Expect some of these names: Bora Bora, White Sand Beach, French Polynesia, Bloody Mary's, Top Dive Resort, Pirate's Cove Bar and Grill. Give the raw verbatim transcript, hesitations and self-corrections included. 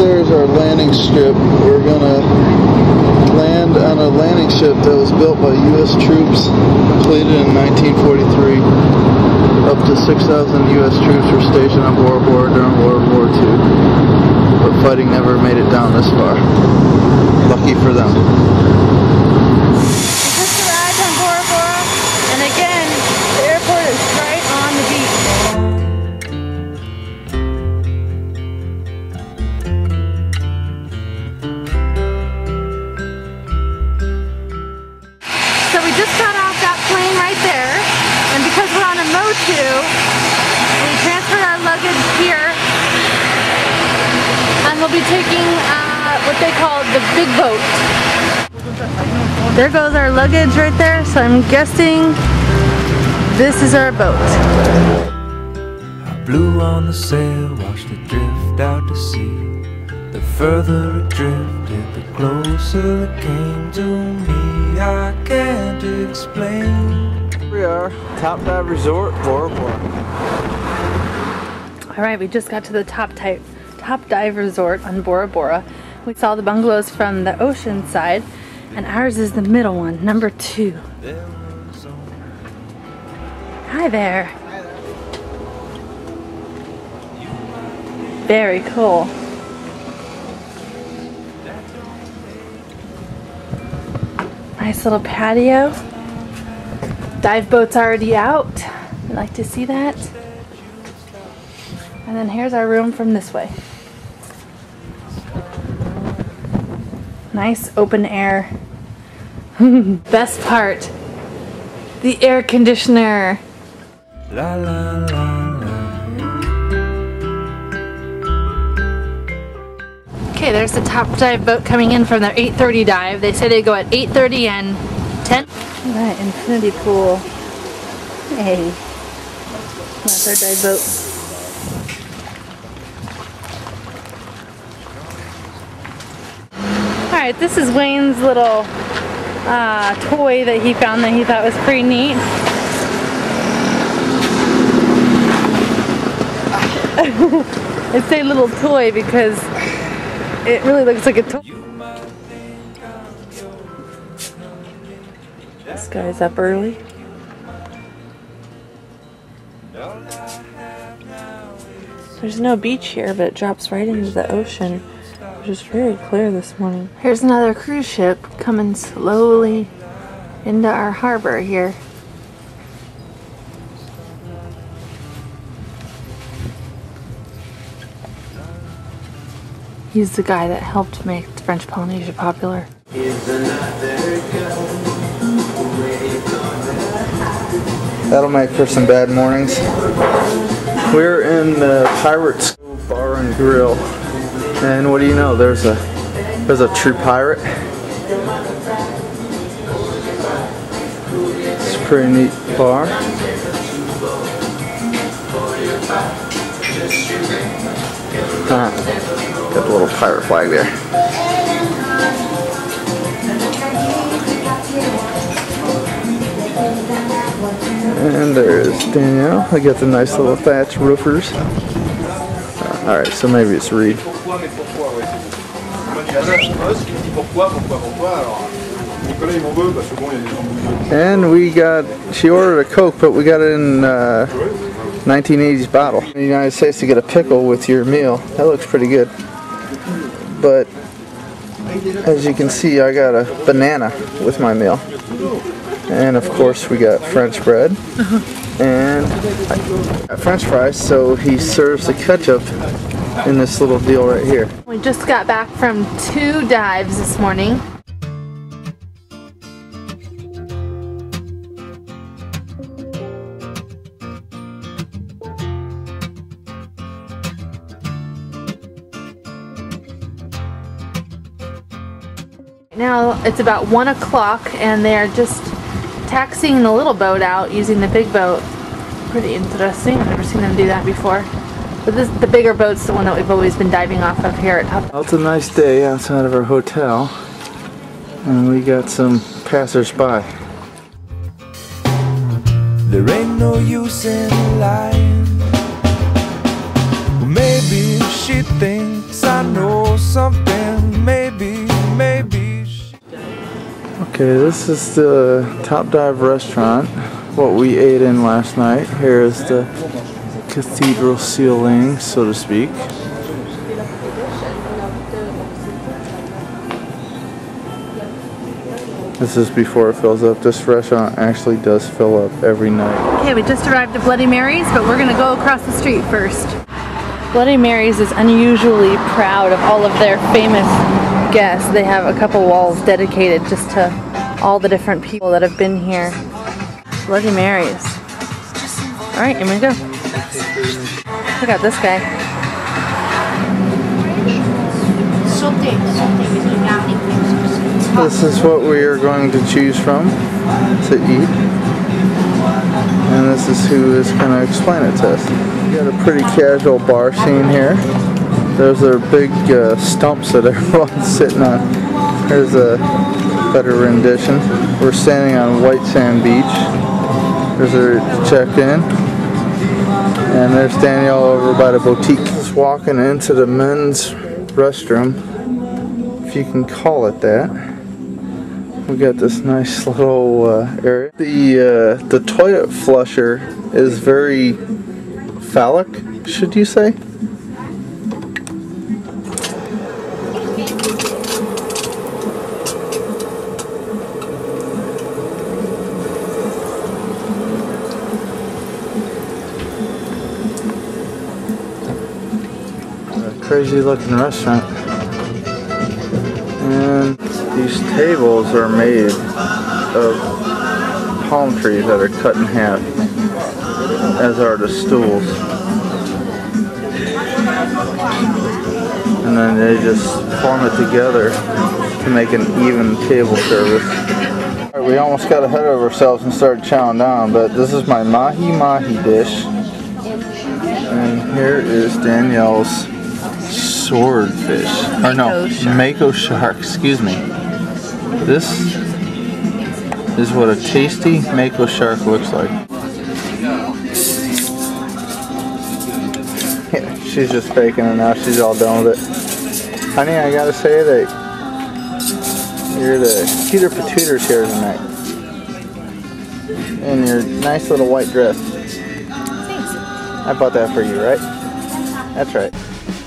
there is our landing strip. We're going to land on a landing ship that was built by U S troops, completed in nineteen forty-three. Up to six thousand U S troops were stationed on Bora Bora during World War Two. But fighting never made it down this far. Lucky for them. We just arrived on Bora Bora, and again, the airport is right on the beach. We transferred our luggage here, and we'll be taking uh, what they call the big boat. There goes our luggage right there, so I'm guessing this is our boat. I blew on the sail, watched it drift out to sea. The further it drifted, the closer it came to me. I can't explain. We are Top Dive Resort, Bora Bora. All right, we just got to the Top Dive, Top Dive Resort on Bora Bora. We saw the bungalows from the ocean side, and ours is the middle one, number two. Hi there. Hi there. Very cool. Nice little patio. Dive boat's already out. I'd like to see that. And then here's our room from this way. Nice open air. Best part, the air conditioner. La, la, la, la. Okay, there's the Top Dive boat coming in from their eight thirty dive. They say they go at eight thirty and ten. All right, infinity pool. Hey, that's our dive boat. All right, this is Wayne's little uh, toy that he found that he thought was pretty neat. It's a little toy because it really looks like a toy. This guy's up early. There's no beach here, but it drops right into the ocean, which is very clear this morning. Here's another cruise ship coming slowly into our harbor here. He's the guy that helped make French Polynesia popular. That'll make for some bad mornings. We're in the Pirate's Cove Bar and Grill, and what do you know? There's a there's a true pirate. It's a pretty neat bar. Ah, got a little pirate flag there. And there's Danielle. I got the nice little thatch roofers. Uh, Alright, so maybe it's Reed. And we got, she ordered a Coke, but we got it in uh, nineteen eighties bottle. In the United States, to get a pickle with your meal. That looks pretty good. But as you can see, I got a banana with my meal. And of course we got French bread and French fries, so he serves the ketchup in this little deal right here. We just got back from two dives this morning. Now it's about one o'clock and they are just taxiing the little boat out using the big boat. Pretty interesting. I've never seen them do that before. But this, the bigger boat's the one that we've always been diving off of here at Top. Well, it's a nice day outside of our hotel, and we got some passersby. There ain't no use in lying. Maybe she thinks I know something, maybe, maybe. Okay, this is the Top Dive restaurant, what we ate in last night. Here is the cathedral ceiling, so to speak. This is before it fills up. This restaurant actually does fill up every night. Okay, we just arrived at Bloody Mary's, but we're gonna go across the street first. Bloody Mary's is unusually proud of all of their famous guests. They have a couple walls dedicated just to all the different people that have been here. Bloody Mary's. All right, here we go. Look at this guy. This is what we are going to choose from to eat, and this is who is going to explain it to us. We got a pretty casual bar scene here. Those are big uh, stumps that everyone's sitting on. Here's a better rendition. We're standing on White Sand Beach. There's a check-in. And there's Danielle over by the boutique. Just walking into the men's restroom, if you can call it that. We got this nice little uh, area. The, uh, the toilet flusher is very phallic, should you say? Crazy looking restaurant, and these tables are made of palm trees that are cut in half, as are the stools, and then they just form it together to make an even table service. All right, we almost got ahead of ourselves and started chowing down, but this is my mahi mahi dish, and here is Danielle's swordfish, or no, mako shark, excuse me. This is what a tasty mako shark looks like. Yeah, she's just faking it now, she's all done with it. Honey, I gotta say that you're the cuter patooter here tonight. And your nice little white dress. I bought that for you, right? That's right.